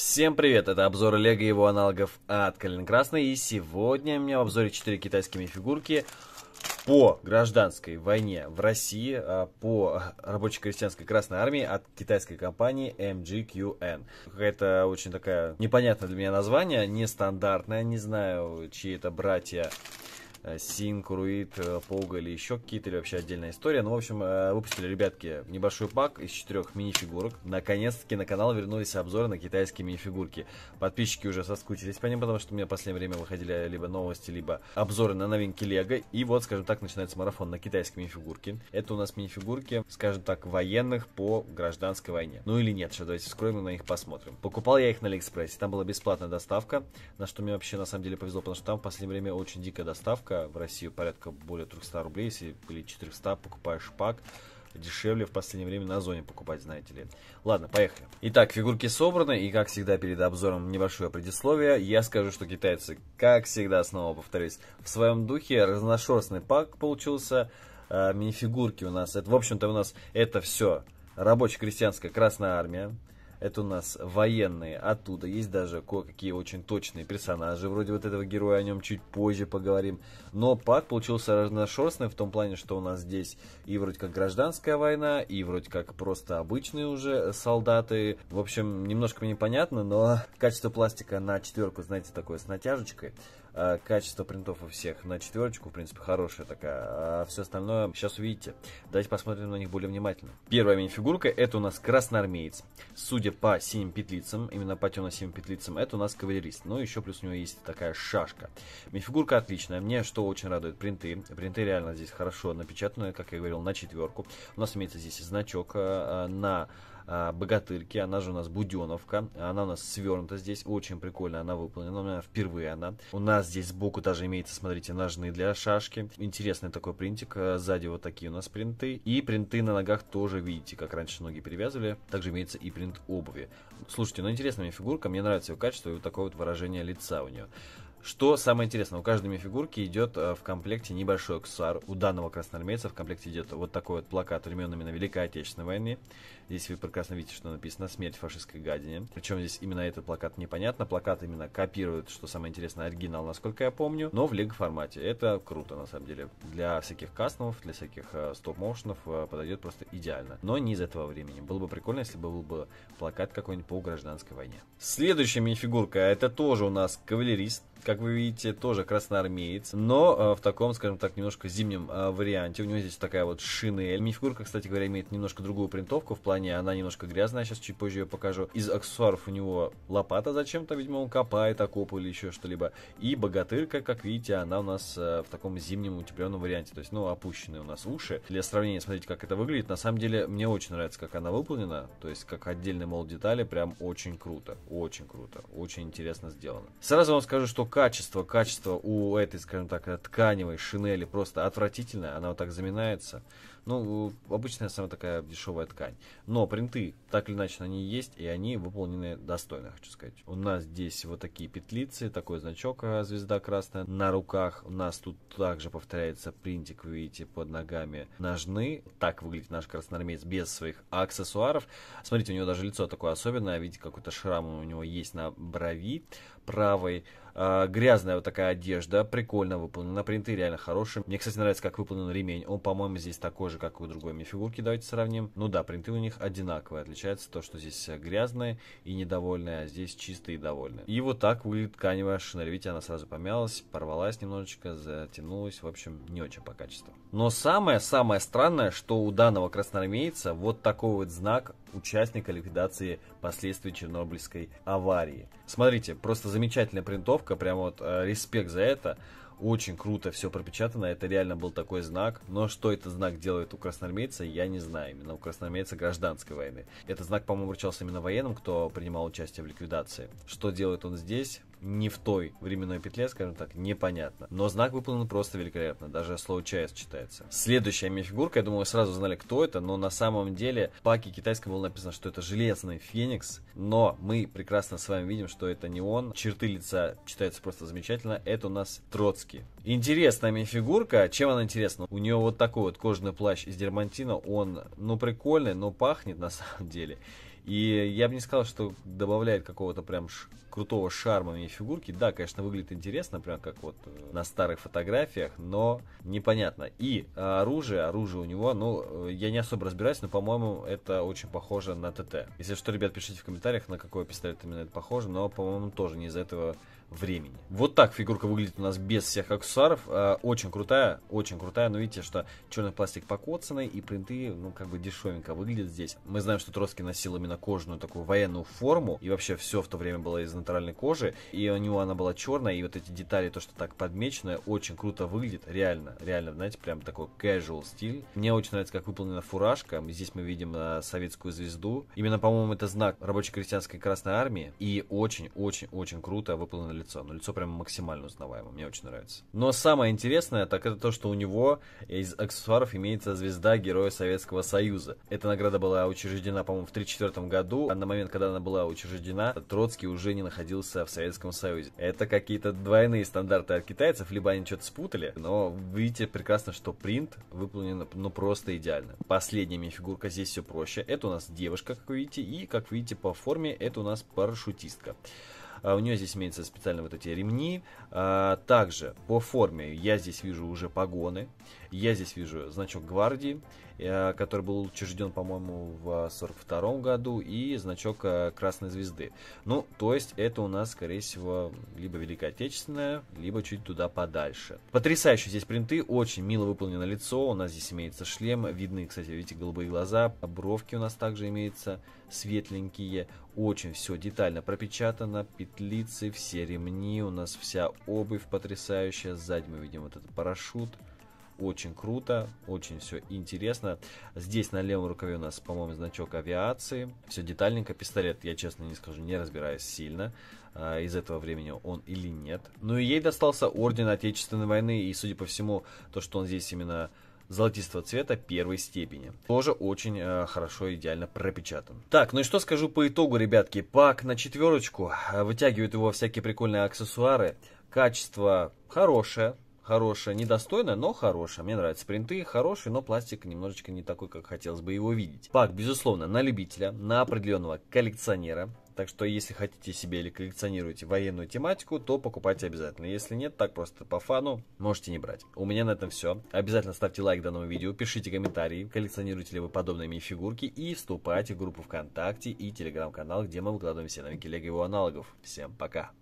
Всем привет, это обзор ЛЕГО и его аналогов от Калины Красной, и сегодня у меня в обзоре 4 китайские мини-фигурки по гражданской войне в России, по рабоче-крестьянской Красной Армии от китайской компании MGQN. Какая-то очень такая непонятная для меня название, нестандартное, не знаю, чьи это братья. Син, Круид, Полга или еще какие-то, или вообще отдельная история. Ну, в общем, выпустили, ребятки, небольшой пак из 4 мини-фигурок. Наконец-таки на канал вернулись обзоры на китайские мини-фигурки. Подписчики уже соскучились по ним, потому что у меня в последнее время выходили либо новости, либо обзоры на новинки Лего. И вот, скажем так, начинается марафон на китайские мини-фигурки. Это у нас мини-фигурки, скажем так, военных по гражданской войне. Ну или нет, что давайте вскроем и на них посмотрим. Покупал я их на Алиэкспрессе, там была бесплатная доставка, на что мне вообще на самом деле повезло, потому что там в последнее время очень дикая доставка. В Россию порядка более 300 рублей, если или 400, покупаешь пак. Дешевле в последнее время на зоне покупать, знаете ли. Ладно, поехали. Итак, фигурки собраны, и как всегда перед обзором небольшое предисловие. Я скажу, что китайцы, как всегда, снова повторюсь, в своем духе. Разношерстный пак получился. Мини-фигурки у нас, это, в общем-то, у нас это все рабоче-крестьянская Красная Армия. Это у нас военные оттуда. Есть даже кое-какие очень точные персонажи, вроде вот этого героя, о нем чуть позже поговорим. Но пак получился разношерстный в том плане, что у нас здесь и вроде как гражданская война, и вроде как просто обычные уже солдаты. В общем, немножко мне непонятно, но качество пластика на 4, знаете, такое с натяжечкой. Качество принтов у всех на 4, в принципе, хорошая такая. А все остальное сейчас увидите. Давайте посмотрим на них более внимательно. Первая мини-фигурка — это у нас красноармеец. Судя по синим петлицам, именно по темно-синим петлицам, это у нас кавалерист. Ну, еще плюс у него есть такая шашка. Мини-фигурка отличная. Мне что очень радует — принты. Принты реально здесь хорошо напечатаны, как я говорил, на 4. У нас имеется здесь значок на богатырки, она же у нас буденовка, она у нас свернута здесь, очень прикольно она выполнена, у меня впервые она. У нас здесь сбоку даже имеется, смотрите, ножны для шашки, интересный такой принтик, сзади вот такие у нас принты, и принты на ногах тоже, видите, как раньше ноги перевязывали, также имеется и принт обуви. Слушайте, ну интересная мне фигурка, мне нравится ее качество и вот такое вот выражение лица у нее. Что самое интересное, у каждой мини-фигурки идет в комплекте небольшой аксессуар. У данного красноармейца в комплекте идет вот такой вот плакат времен именно Великой Отечественной войны. Здесь вы прекрасно видите, что написано «Смерть фашистской гадине». Причем здесь именно этот плакат непонятно. Плакат именно копирует, что самое интересное, оригинал, насколько я помню, но в лего формате. Это круто, на самом деле. Для всяких кастомов, для всяких стоп-моушенов подойдет просто идеально. Но не из этого времени. Было бы прикольно, если бы был бы плакат какой-нибудь по гражданской войне. Следующая мини-фигурка — это тоже у нас кавалерист. Как вы видите, тоже красноармеец, но в таком, скажем так, немножко зимнем варианте. У него здесь такая вот шинель. Мини-фигурка, кстати говоря, имеет немножко другую принтовку, в плане она немножко грязная, сейчас чуть позже ее покажу. Из аксессуаров у него лопата зачем-то, видимо, он копает окопы или еще что-либо. И богатырка, как видите, она у нас в таком зимнем утепленном варианте, то есть, ну, опущенные у нас уши. Для сравнения, смотрите, как это выглядит. На самом деле, мне очень нравится, как она выполнена, то есть, как отдельный молд детали, прям очень круто, очень круто, очень интересно сделано. Сразу вам скажу, что качество у этой, скажем так, тканевой шинели просто отвратительное. Она вот так заминается. Ну, обычная самая такая дешевая ткань. Но принты, так или иначе, они есть, и они выполнены достойно, хочу сказать. У нас здесь вот такие петлицы, такой значок, звезда красная на руках. У нас тут также повторяется принтик, вы видите, под ногами ножны. Так выглядит наш красноармеец без своих аксессуаров. Смотрите, у него даже лицо такое особенное. Видите, какой-то шрам у него есть на брови правой. Грязная вот такая одежда, прикольно выполнена, принты реально хорошие. Мне, кстати, нравится, как выполнен ремень. Он, по-моему, здесь такой же, как и у другой мини-фигурки. Давайте сравним. Ну да, принты у них одинаковые. Отличается то, что здесь грязные и недовольные, а здесь чистые и довольные. И вот так выглядит тканевая шинель. Видите, она сразу помялась, порвалась немножечко, затянулась. В общем, не очень по качеству. Но самое странное, что у данного красноармейца вот такой вот знак участника ликвидации последствий Чернобыльской аварии. Смотрите, просто замечательная принтовка, прям вот респект за это. Очень круто все пропечатано, это реально был такой знак. Но что этот знак делает у красноармейца, я не знаю. Именно у красноармейца гражданской войны. Этот знак, по-моему, вручался именно военным, кто принимал участие в ликвидации. Что делает он здесь, не в той временной петле, скажем так, непонятно. Но знак выполнен просто великолепно, даже слово «ЧС» читается. Следующая мини-фигурка, я думаю, вы сразу знали, кто это. Но на самом деле в паке китайском было написано, что это железный феникс. Но мы прекрасно с вами видим, что это не он. Черты лица читаются просто замечательно. Это у нас Троцкий. Интересная мини-фигурка. Чем она интересна? У нее вот такой вот кожаный плащ из дермантина. Он, ну, прикольный, но пахнет на самом деле. И я бы не сказал, что добавляет какого-то прям крутого шарма мне фигурки. Да, конечно, выглядит интересно, прям как вот на старых фотографиях, но непонятно. И оружие у него, ну, я не особо разбираюсь, но, по-моему, это очень похоже на ТТ. Если что, ребят, пишите в комментариях, на какой пистолет именно это похоже, но, по-моему, тоже не из-за этого времени. Вот так фигурка выглядит у нас без всех аксессуаров. Очень крутая, но видите, что черный пластик покоцанный и принты, ну, как бы дешевенько выглядят здесь. Мы знаем, что Троцкий носил именно кожаную такую военную форму, и вообще все в то время было из натуральной кожи, и у него она была черная, и вот эти детали, то, что так подмечено, очень круто выглядит, реально, знаете, прям такой casual стиль. Мне очень нравится, как выполнена фуражка. Здесь мы видим советскую звезду, именно, по-моему, это знак рабоче-крестьянской Красной Армии, и очень-очень-очень круто выполнено лицо, но лицо прям максимально узнаваемо, мне очень нравится. Но самое интересное, так это то, что у него из аксессуаров имеется звезда Героя Советского Союза. Эта награда была учреждена, по-моему, в 1934 году, а на момент, когда она была учреждена, Троцкий уже не находился в Советском Союзе. Это какие-то двойные стандарты от китайцев, либо они что-то спутали, но видите прекрасно, что принт выполнен, ну, просто идеально. Последняя мини-фигурка, здесь все проще. Это у нас девушка, как вы видите, и, как видите, по форме это у нас парашютистка. У нее здесь имеются специально вот эти ремни. Также по форме я здесь вижу уже погоны. Я здесь вижу значок гвардии, который был учрежден, по-моему, в 1942 году. И значок Красной Звезды. Ну, то есть это у нас, скорее всего, либо Великая Отечественная, либо чуть туда подальше. Потрясающие здесь принты. Очень мило выполнено лицо. У нас здесь имеется шлем. Видны, кстати, видите, голубые глаза. Бровки у нас также имеются светленькие. Очень все детально пропечатано. Петлицы, все ремни. У нас вся обувь потрясающая. Сзади мы видим вот этот парашют. Очень круто, очень все интересно. Здесь на левом рукаве у нас, по-моему, значок авиации. Все детальненько. Пистолет, я честно не скажу, не разбираюсь сильно, из этого времени он или нет. Ну и ей достался орден Отечественной войны. И, судя по всему, то, что он здесь именно золотистого цвета первой степени. Тоже очень хорошо, идеально пропечатан. Так, ну и что скажу по итогу, ребятки. Пак на 4. Вытягивают его всякие прикольные аксессуары. Качество хорошее. Хорошая, недостойная, но хорошая. Мне нравятся принты, хорошие, но пластик немножечко не такой, как хотелось бы его видеть. Пак, безусловно, на любителя, на определенного коллекционера. Так что, если хотите себе или коллекционируете военную тематику, то покупайте обязательно. Если нет, так просто по фану, можете не брать. У меня на этом все. Обязательно ставьте лайк данному видео, пишите комментарии, коллекционируете ли вы подобные мини-фигурки, и вступайте в группу ВКонтакте и Телеграм-канал, где мы выкладываем все новинки Лего и его аналогов. Всем пока!